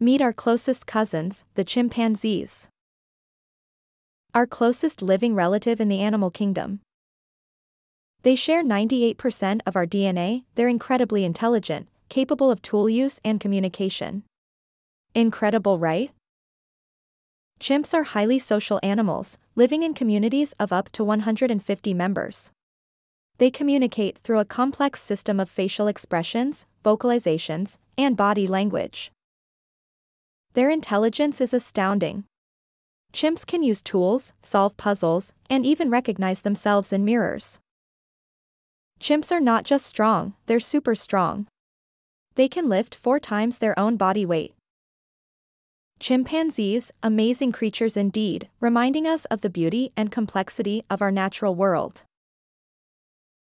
Meet our closest cousins, the chimpanzees. Our closest living relative in the animal kingdom. They share 98% of our DNA, they're incredibly intelligent, capable of tool use and communication. Incredible, right? Chimps are highly social animals, living in communities of up to 150 members. They communicate through a complex system of facial expressions, vocalizations, and body language. Their intelligence is astounding. Chimps can use tools, solve puzzles, and even recognize themselves in mirrors. Chimps are not just strong, they're super strong. They can lift 4 times their own body weight. Chimpanzees, amazing creatures indeed, reminding us of the beauty and complexity of our natural world.